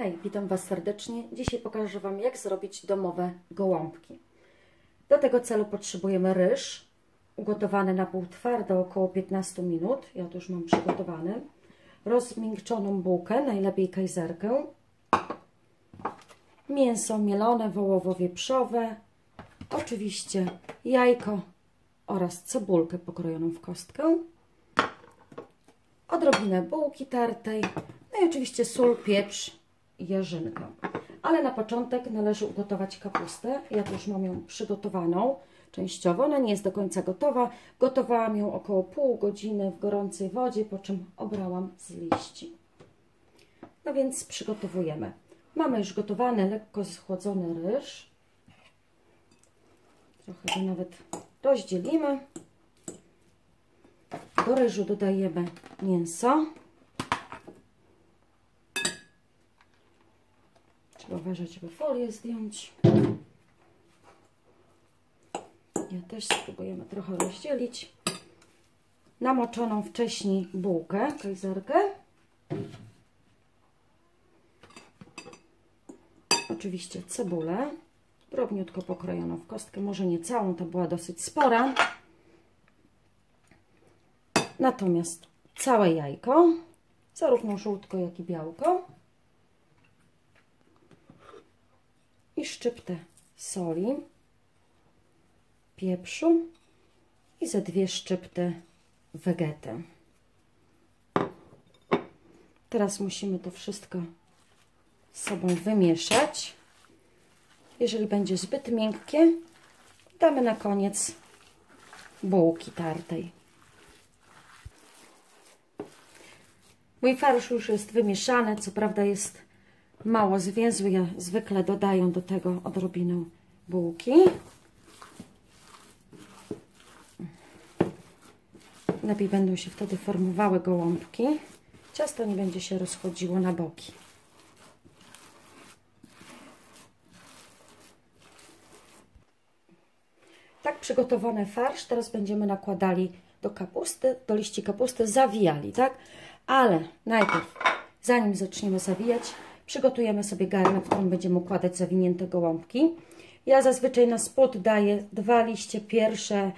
Hej, witam Was serdecznie. Dzisiaj pokażę Wam, jak zrobić domowe gołąbki. Do tego celu potrzebujemy ryż, ugotowany na pół twardo, około 15 minut. Ja to już mam przygotowany. Rozmiękczoną bułkę, najlepiej kajzerkę. Mięso mielone, wołowo-wieprzowe. Oczywiście jajko oraz cebulkę pokrojoną w kostkę. Odrobinę bułki tartej. No i oczywiście sól, pieprz i jarzynkę. Ale na początek należy ugotować kapustę. Ja tu już mam ją przygotowaną częściowo. Ona nie jest do końca gotowa. Gotowałam ją około pół godziny w gorącej wodzie, po czym obrałam z liści. No więc przygotowujemy. Mamy już gotowany, lekko schłodzony ryż. Trochę go nawet rozdzielimy. Do ryżu dodajemy mięso. Trzeba uważać, żeby folię zdjąć. Ja też spróbujemy trochę rozdzielić. Namoczoną wcześniej bułkę, kajzerkę. Oczywiście cebulę, drobniutko pokrojoną w kostkę, może nie całą, to była dosyć spora. Natomiast całe jajko, zarówno żółtko, jak i białko. I szczyptę soli, pieprzu i ze dwie szczypty Vegety. Teraz musimy to wszystko z sobą wymieszać. Jeżeli będzie zbyt miękkie, damy na koniec bułki tartej. Mój farsz już jest wymieszany, co prawda jest mało zwięzły, ja zwykle dodaję do tego odrobinę bułki. Lepiej będą się wtedy formowały gołąbki. Ciasto nie będzie się rozchodziło na boki. Tak przygotowany farsz teraz będziemy nakładali do kapusty, do liści kapusty, zawijali, tak? Ale najpierw, zanim zaczniemy zawijać, przygotujemy sobie garnek, w którym będziemy układać zawinięte gołąbki. Ja zazwyczaj na spód daję dwa liście pierwsze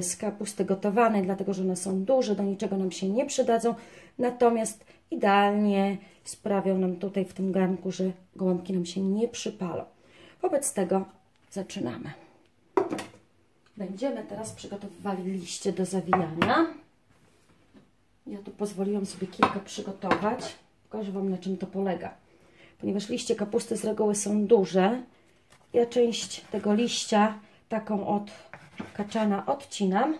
z kapusty gotowanej, dlatego że one są duże, do niczego nam się nie przydadzą. Natomiast idealnie sprawią nam tutaj w tym garnku, że gołąbki nam się nie przypalą. Wobec tego zaczynamy. Będziemy teraz przygotowywali liście do zawijania. Ja tu pozwoliłam sobie kilka przygotować. Pokażę Wam, na czym to polega. Ponieważ liście kapusty z reguły są duże, ja część tego liścia, taką od kaczana, odcinam,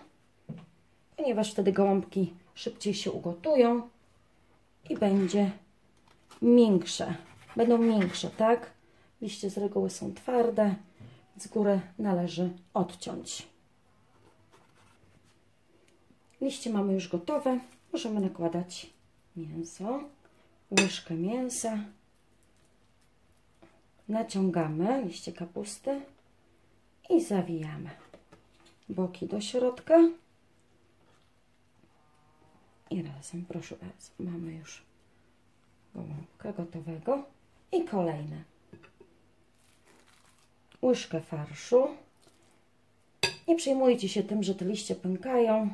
ponieważ wtedy gołąbki szybciej się ugotują i będzie miększe. Będą miększe, tak? Liście z reguły są twarde, z góry należy odciąć. Liście mamy już gotowe. Możemy nakładać mięso, łyżkę mięsa. Naciągamy liście kapusty i zawijamy boki do środka. I razem, proszę bardzo, mamy już gołąbka gotowego. I kolejne. Łyżkę farszu. Nie przejmujcie się tym, że te liście pękają.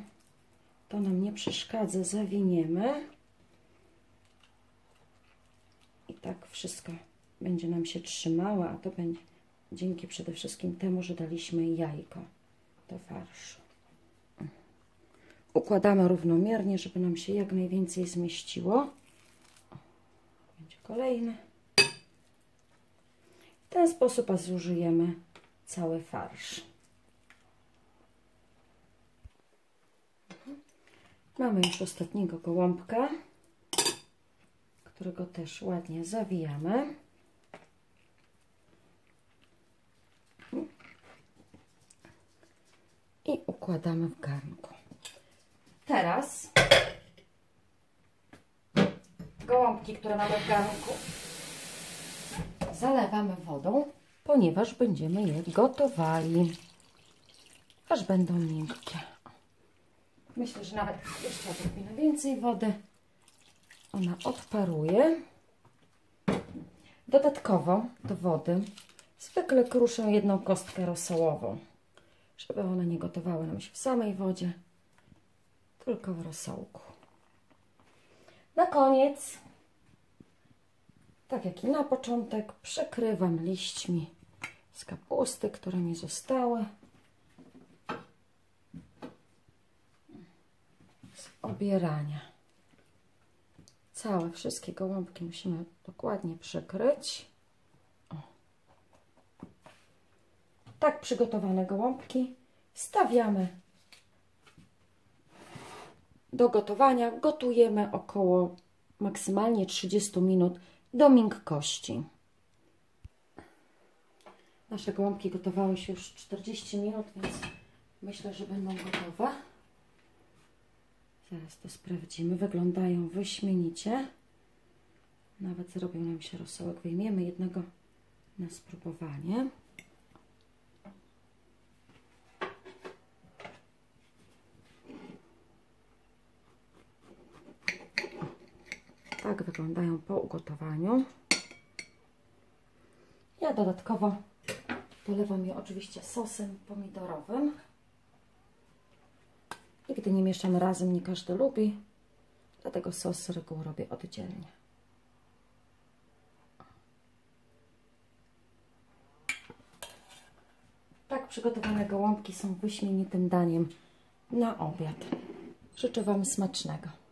To nam nie przeszkadza, zawiniemy. I tak wszystko będzie nam się trzymało, a to będzie dzięki przede wszystkim temu, że daliśmy jajko do farszu. Układamy równomiernie, żeby nam się jak najwięcej zmieściło. Będzie kolejny. W ten sposób zużyjemy cały farsz. Mamy już ostatniego gołąbka, którego też ładnie zawijamy. I układamy w garnku. Teraz gołąbki, które mamy w garnku, zalewamy wodą, ponieważ będziemy je gotowali, aż będą miękkie. Myślę, że nawet jeszcze odrobinę więcej wody. Ona odparuje. Dodatkowo do wody zwykle kruszę jedną kostkę rosołową, żeby one nie gotowały nam się w samej wodzie, tylko w rosołku. Na koniec, tak jak i na początek, przykrywam liśćmi z kapusty, które mi zostały, z obierania. Całe, wszystkie gołąbki musimy dokładnie przykryć. O. Tak przygotowane gołąbki stawiamy do gotowania. Gotujemy około maksymalnie 30 minut do miękkości. Nasze gołąbki gotowały się już 40 minut, więc myślę, że będą gotowe. Zaraz to sprawdzimy. Wyglądają wyśmienicie. Nawet zrobił nam się rosołek. Wyjmiemy jednego na spróbowanie. Tak wyglądają po ugotowaniu. Ja dodatkowo dolewam je oczywiście sosem pomidorowym. Nigdy nie mieszam razem, nie każdy lubi, dlatego sos z reguły robię oddzielnie. Tak przygotowane gołąbki są wyśmienitym daniem na obiad. Życzę Wam smacznego.